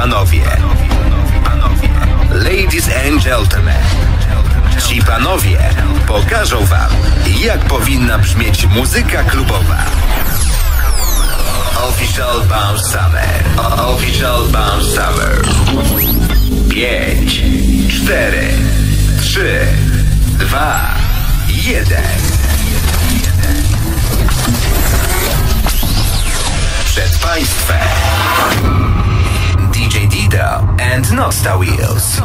panowie, ladies and gentlemen, ci panowie pokażą wam, jak powinna brzmieć muzyka klubowa. Official Bounce Summer. Official Bounce Summer. 5, 4, 3, 2, 1. Przed państwem DJ Dido and Nottawils.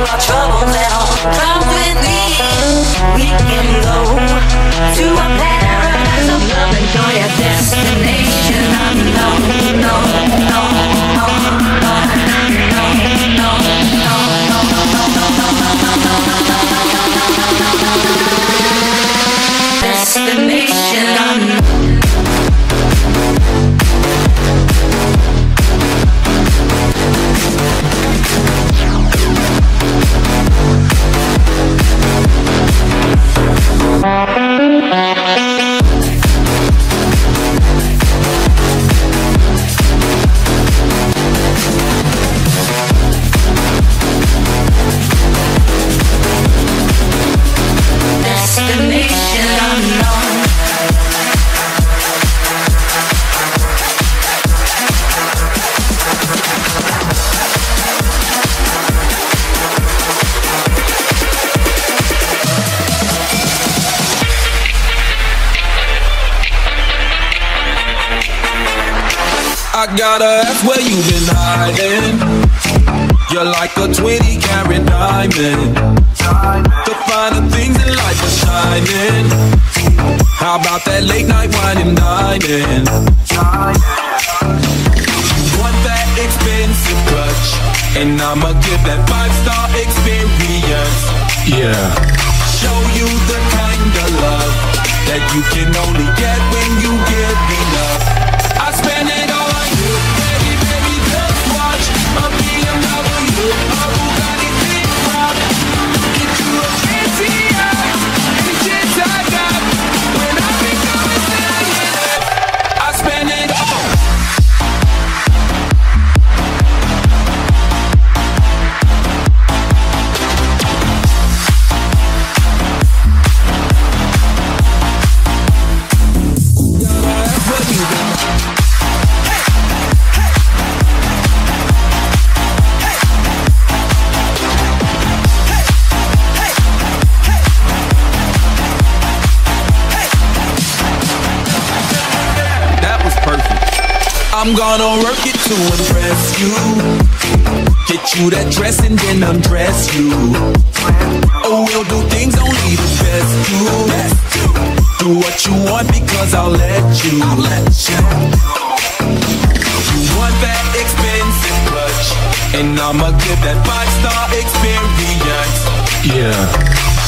you our trouble now. Come with me, we can go to a paradise of love and joy, a destination unknown. No, no, no, no, no, no, no, no, no, no, no. Destination unknown. Gotta ask where you been hiding. You're like a 20-carat diamond. The finer things in life are shining. How about that late night wine and dining? Want that expensive clutch, and I'ma give that 5-star experience. Yeah. Show you the kind of love that you can only get when you give enough. I spend it all. I'm gonna work it to impress you. Get you that dress and then undress you. Oh, we'll do things only the best do. Do what you want because I'll let you. You want that expensive clutch, and I'ma give that 5-star experience. Yeah.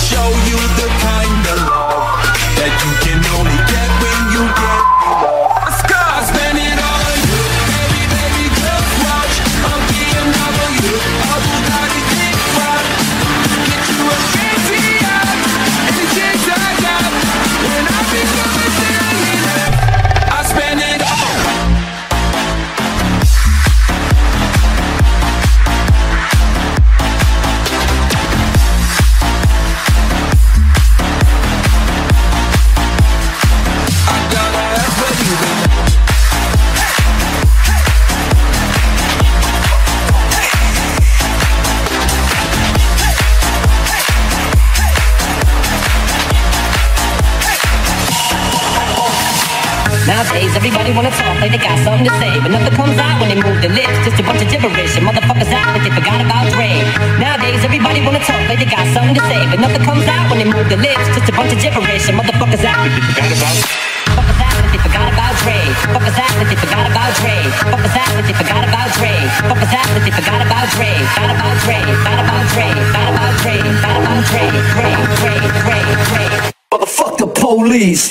Show you the kind of love that you can only get when you get nowadays, everybody wanna talk like they got something to say, but nothing comes out when they move their lips. Just a bunch of gibberish, and motherfuckers out like they forgot about Dre. Nowadays, everybody wanna talk like they got something to say, but nothing comes out when they move their lips. Just a bunch of gibberish, and motherfuckers out like they forgot about. Fuckers out like they forgot about Dre. Fuckers out like they forgot about Dre. Fuckers out like they forgot about Dre. Fuckers out like they forgot about Dre. Forgot about Dre. Forgot about Dre. Forgot about Dre. Forgot about Dre. Dre. Dre. Dre. Dre. Motherfucker, police.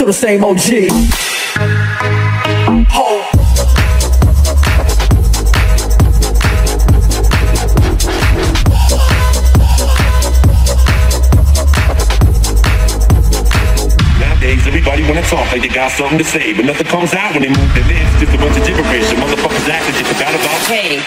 The same OG. Ho. Nowadays, everybody wanna talk like they got something to say, but nothing comes out when they move their lips. Just a bunch of gibberish, and motherfuckers act like they forgot about Dre.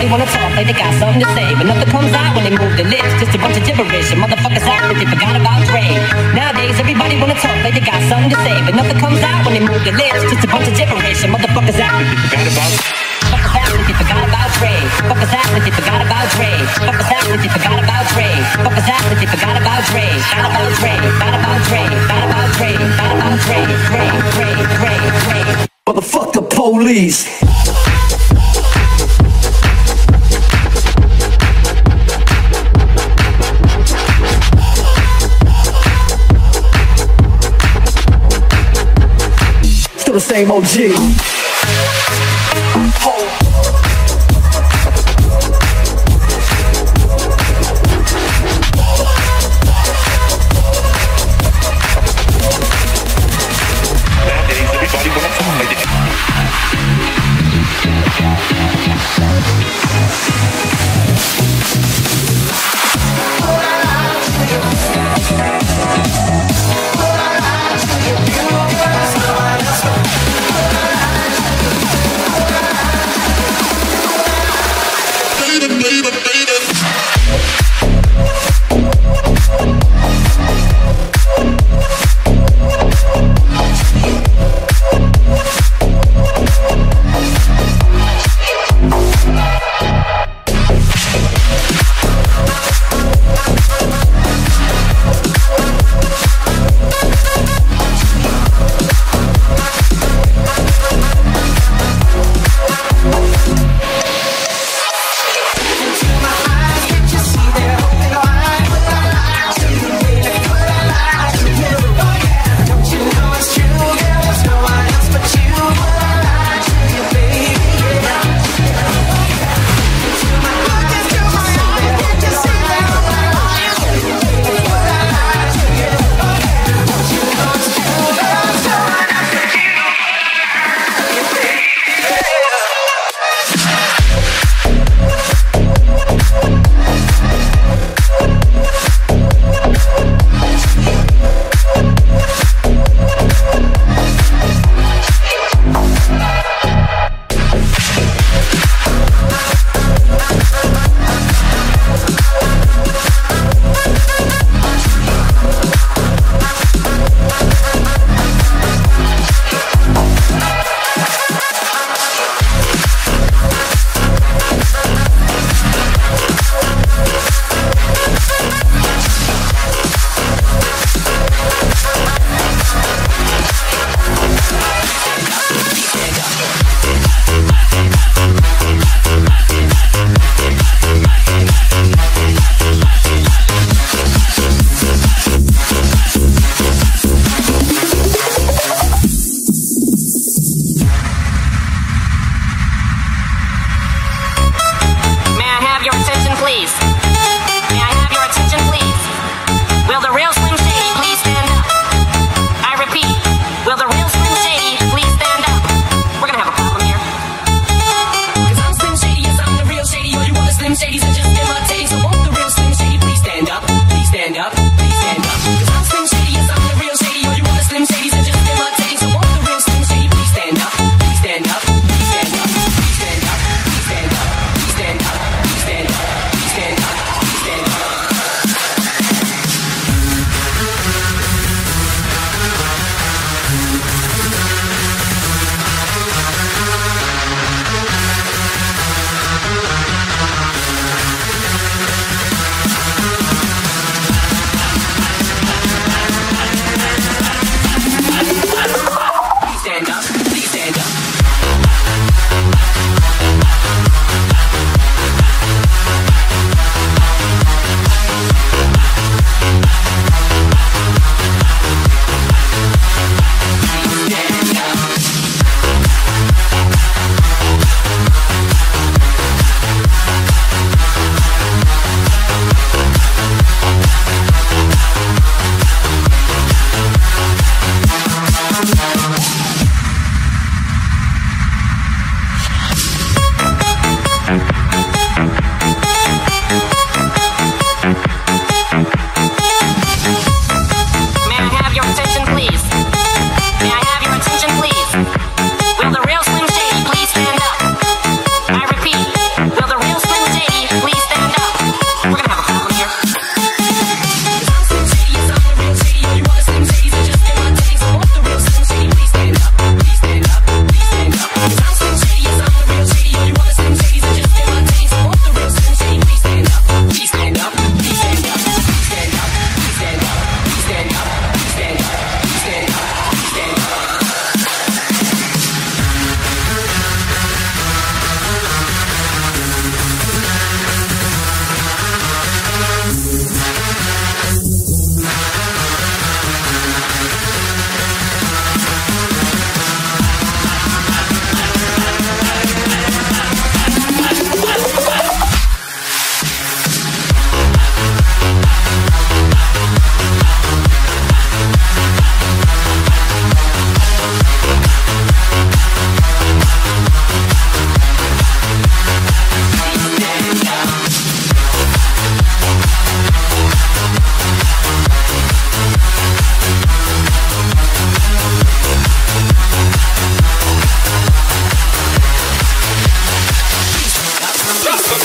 Everybody wanna talk like they got something to say, but nothing comes out when they move their lips. Just a bunch of gibberish, and motherfuckers act like they forgot about Dre. Nowadays everybody wanna talk like they got something to say, but nothing comes out when they move their lips. Just a bunch of gibberish, and motherfuckers act like they forgot about Dre. Fuckers act like they forgot about Dre. Fuckers act like they forgot about Dre. Fuckers act like they forgot about Dre. Forgot about Dre. Forgot about Dre. Forgot about Dre. Forgot about Dre. Dre. Motherfuck the police. Still the same OG. I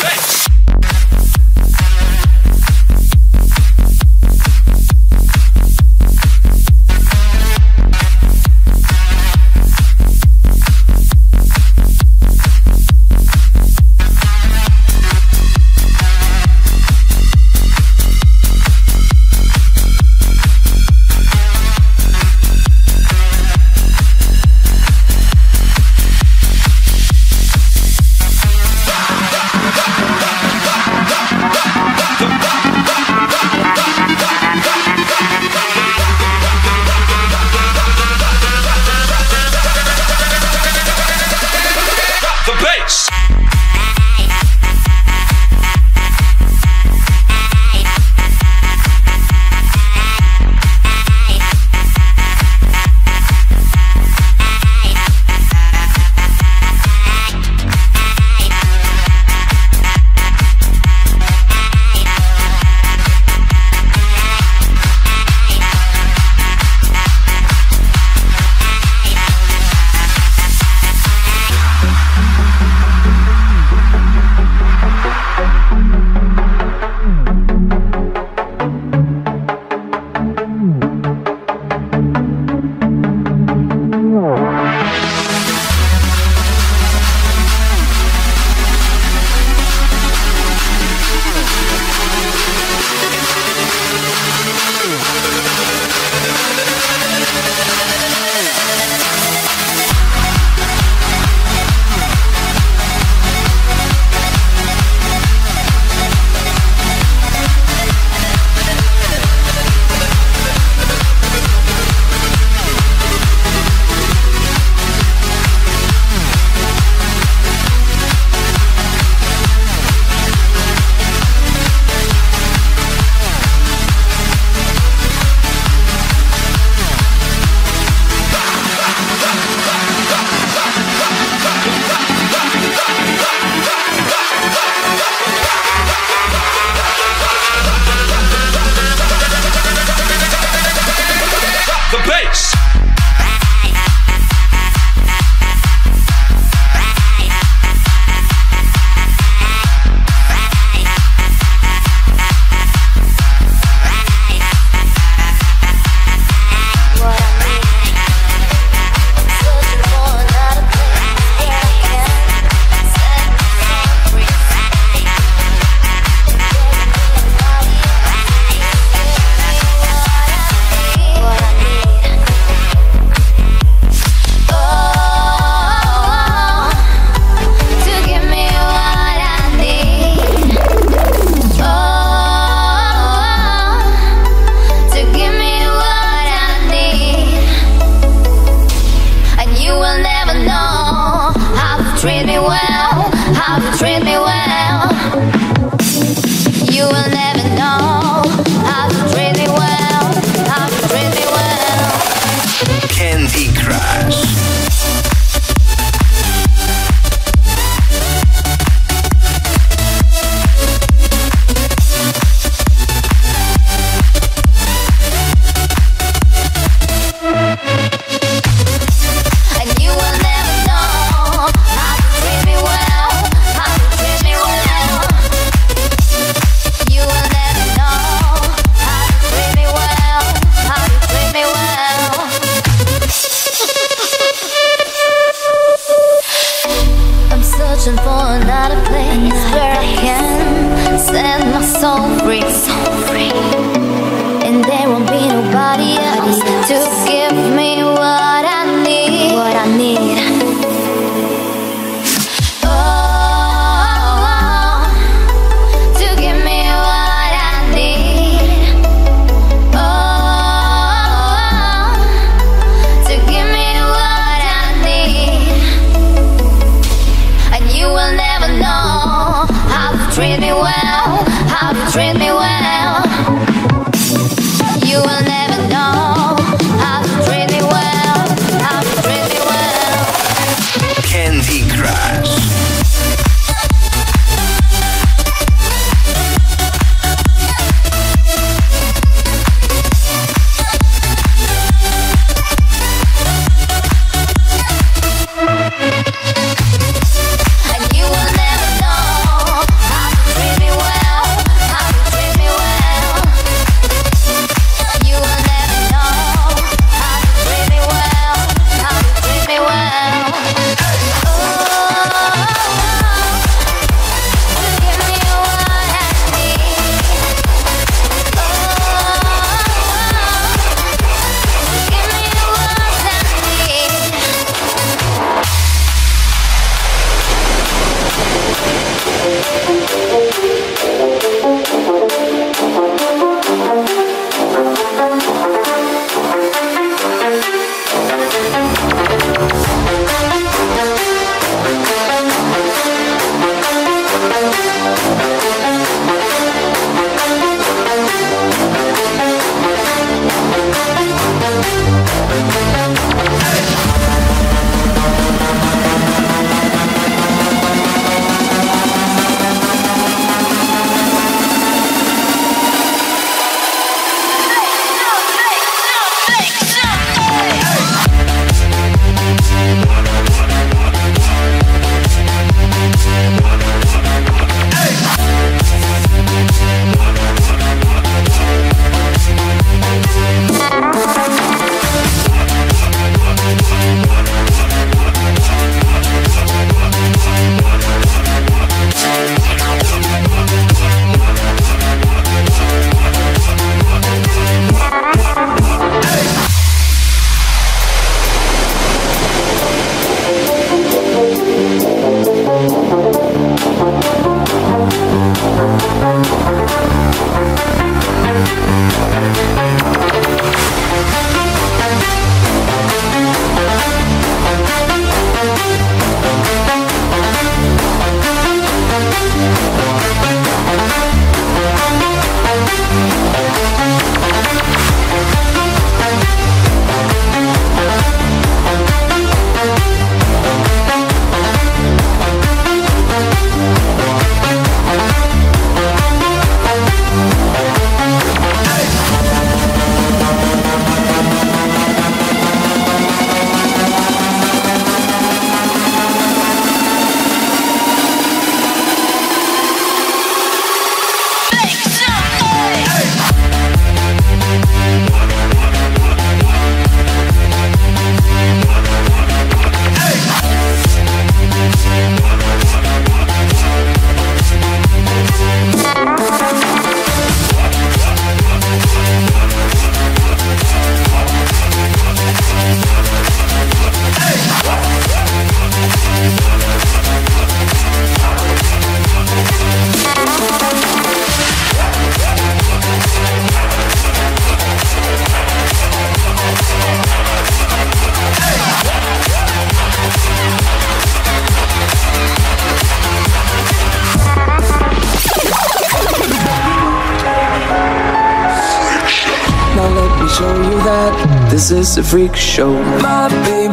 that this is a freak show. My baby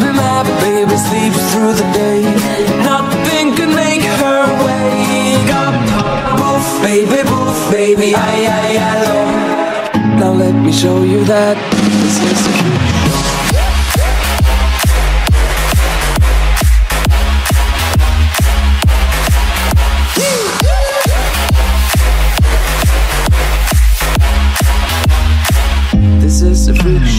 sleeps through the day. Nothing could make her wake up. Woof, baby, I love. Now let me show you that this is a freak show. This is a freak show.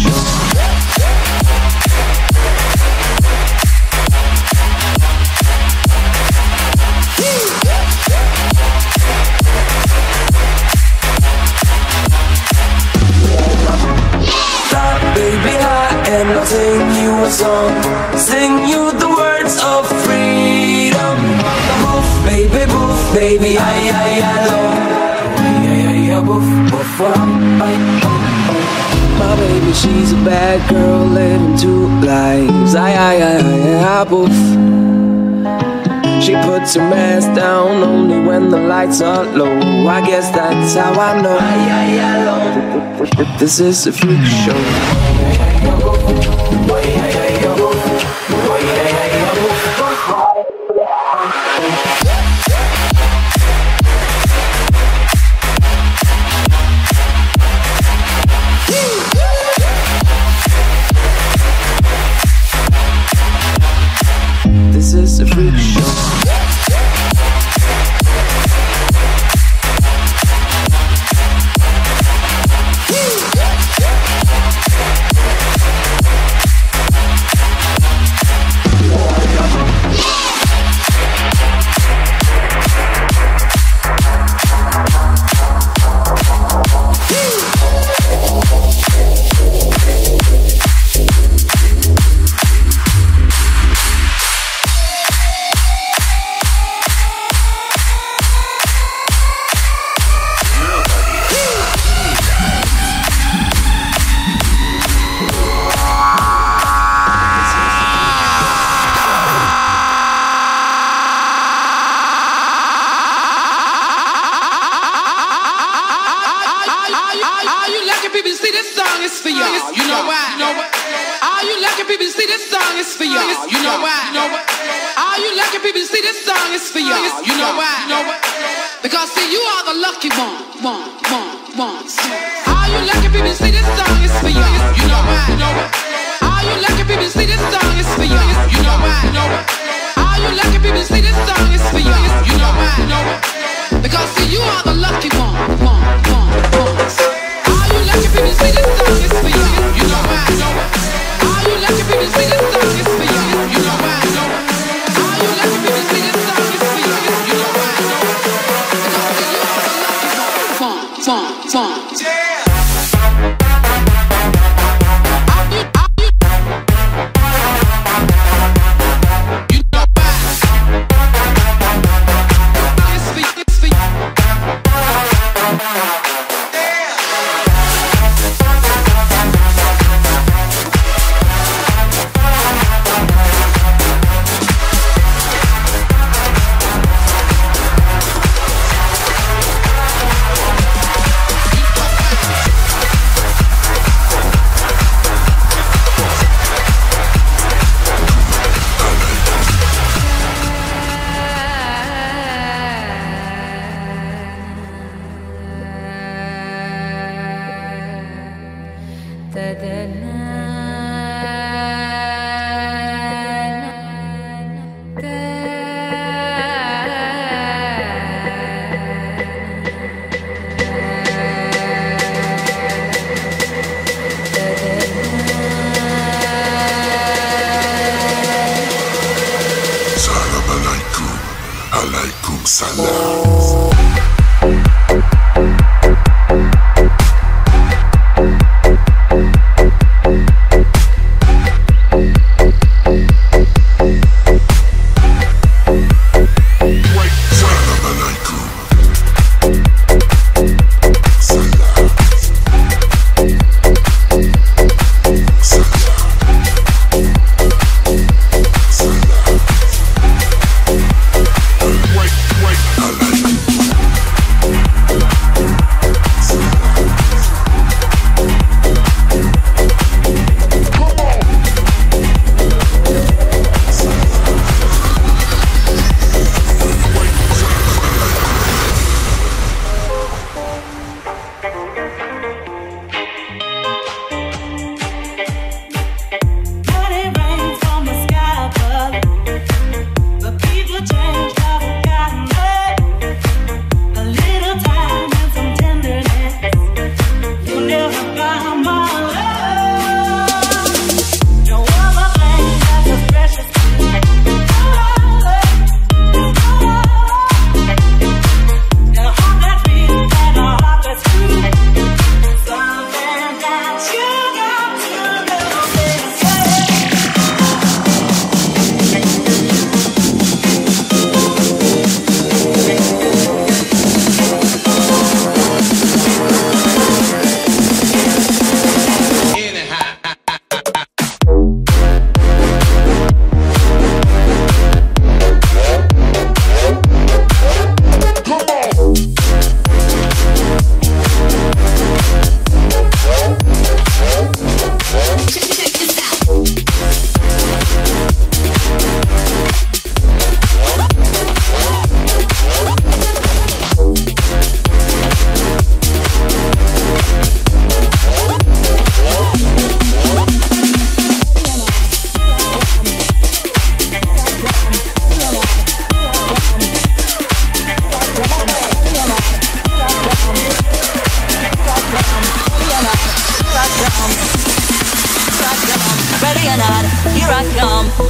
Stop, baby, hi, and I'll sing you a song. Sing you the words of freedom. Woof, baby, I love. Yeah, woof, woof, I. My baby, she's a bad girl living two lives. I boof. She puts her mask down only when the lights are low. I guess that's how I know. This is a freak show. This is a freak show.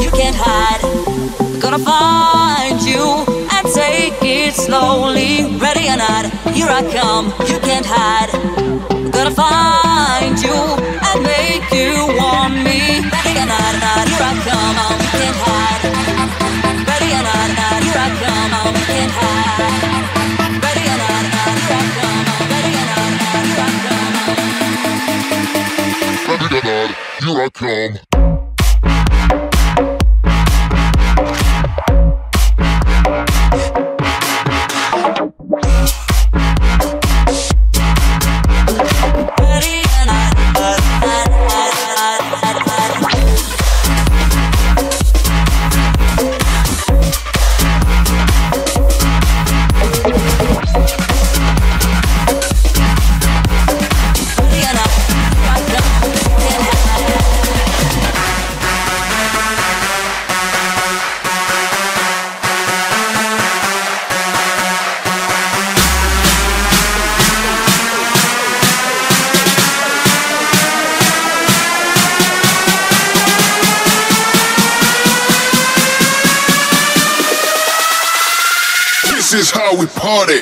you can't hide. Gonna find you and take it slowly. Ready or not, here I come. You can't hide. Gonna find you and make you want me. Ready or not, here I come. You can't hide. Ready or not, here I come. You can't hide. Here I come. This is how we party.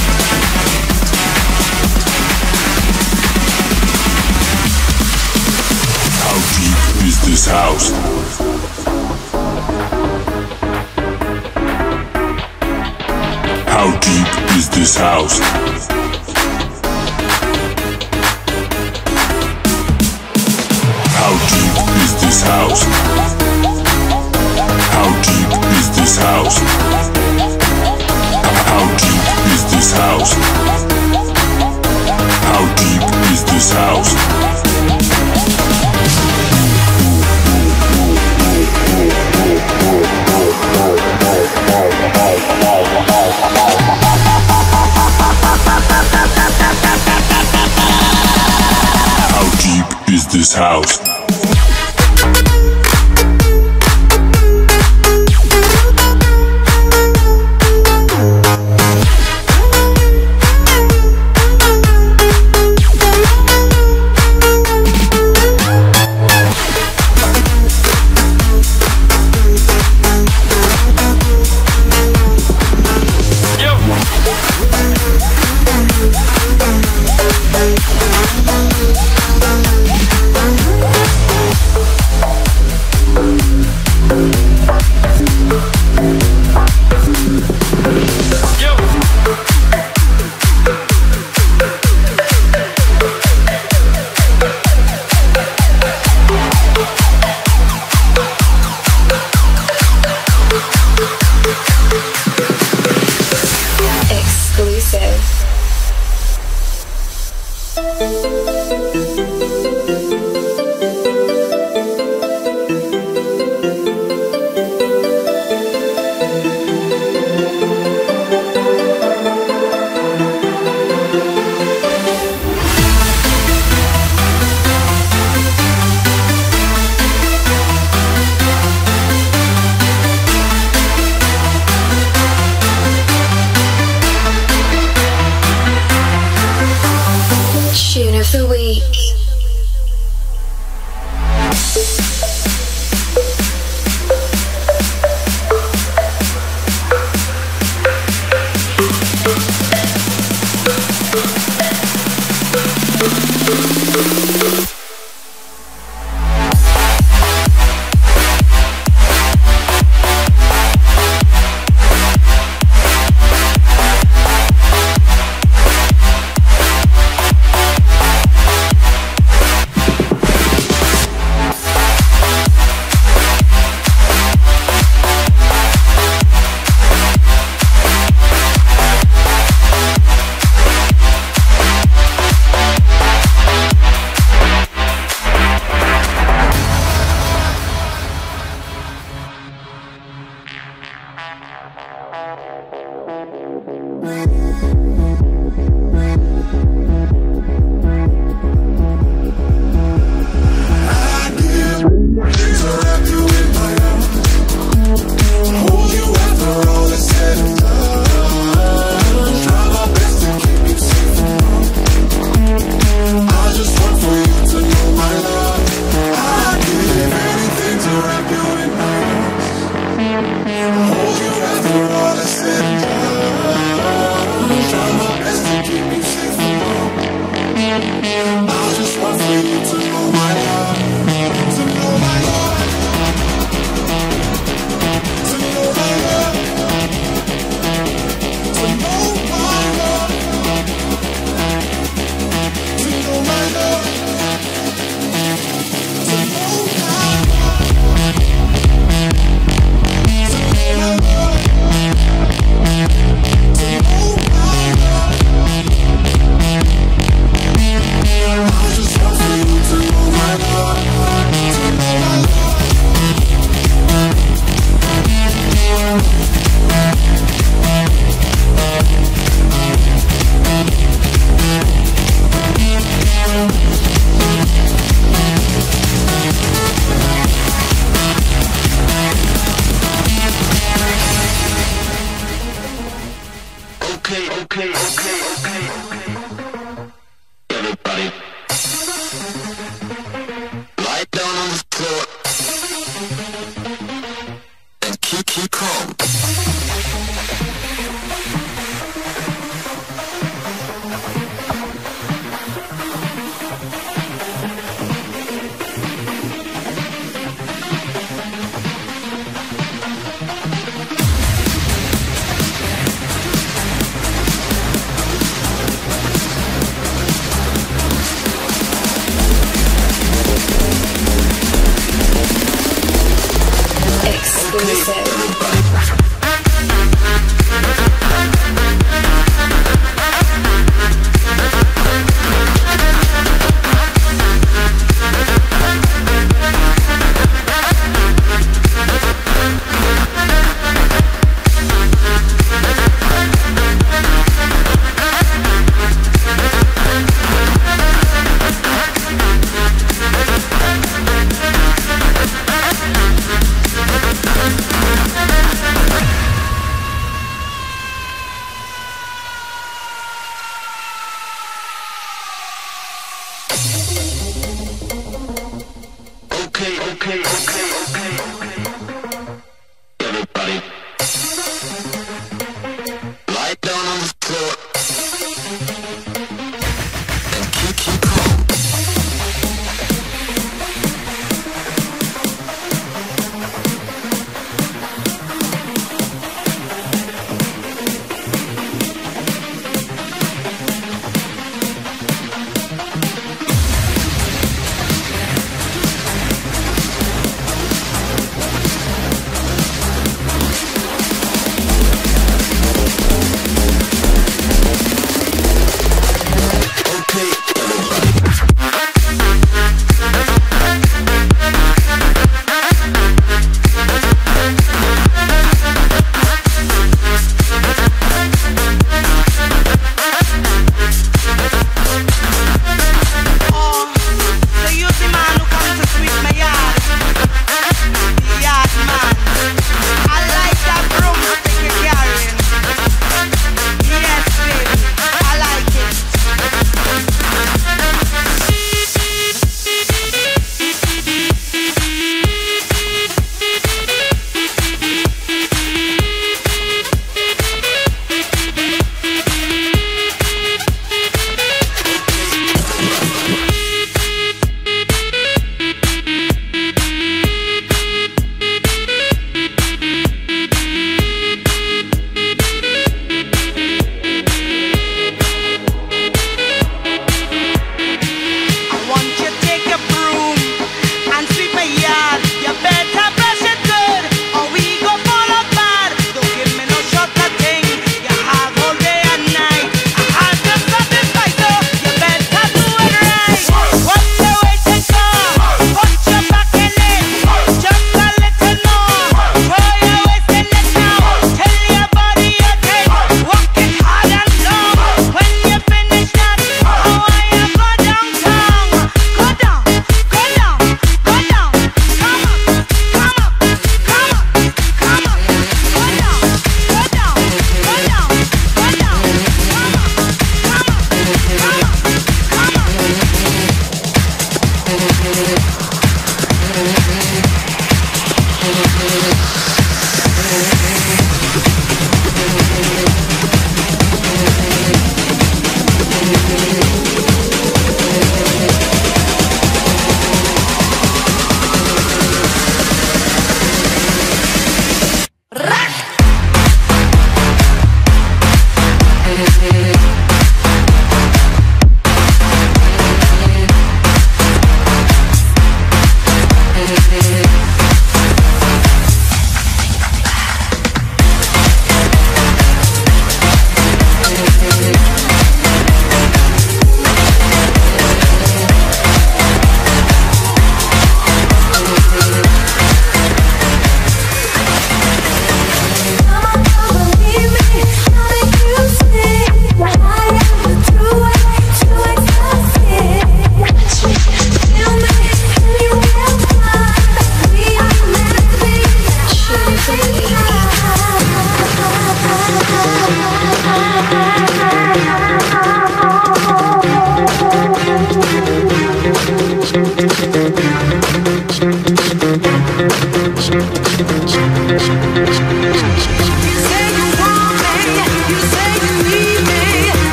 How deep is this house? How deep is this house? How deep is this house? How deep is this house? How deep is this house? How deep is this house?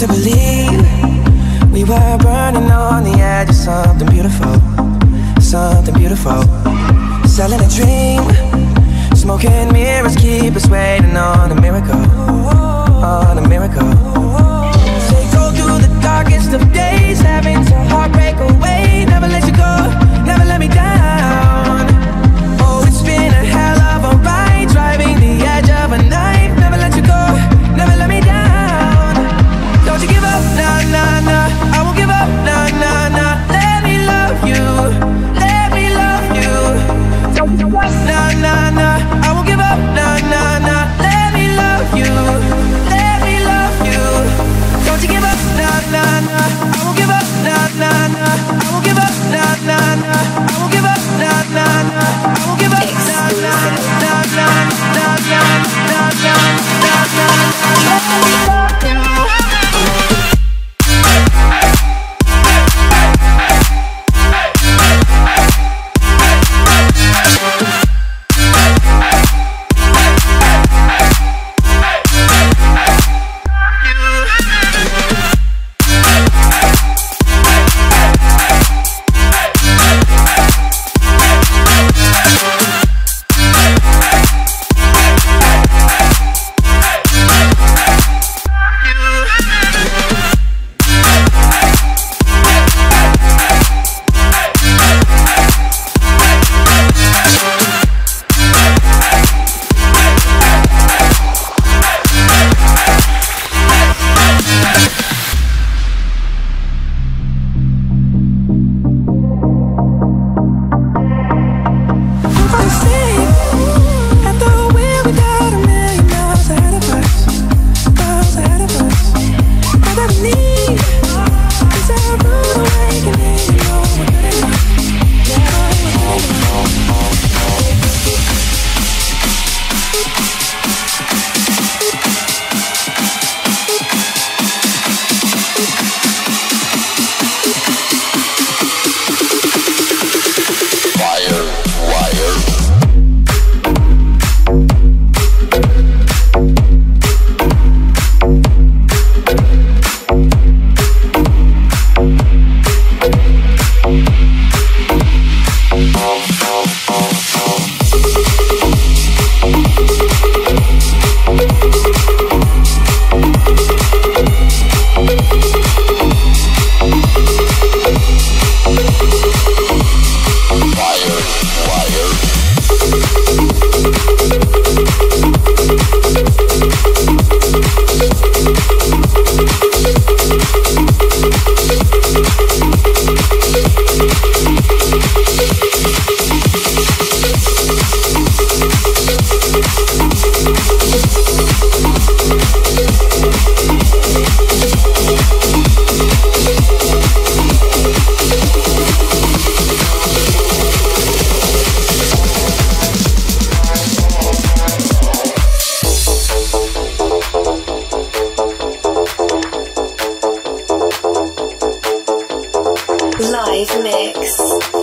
to believe we were burning on the edge of something beautiful, something beautiful. Selling a dream, smoking mirrors keep us waiting on a miracle, on a miracle. Say go through the darkest of days, having to heartbreak away. Never let you go, never let me down. Oh, it's been a hell of a ride, driving the edge of a knife. Never let you go, never let me down. Don't you give up, nah, nah, nah. I won't give up, nah, nah, nah. Let me love you, let me love you. Don't you give up, nah, nah, nah. I won't give up, nah, nah, nah. Let me love you, let me love you. Don't you give up, nah, nah, nah. I won't give up, nah, nah, nah. I won't give up, nah, nah, nah. I won't give up, nah, nah, nah. I won't give up, nah, nah, nah, nah, nah, nah, nah, nah, nah, nah, nah. Live mix.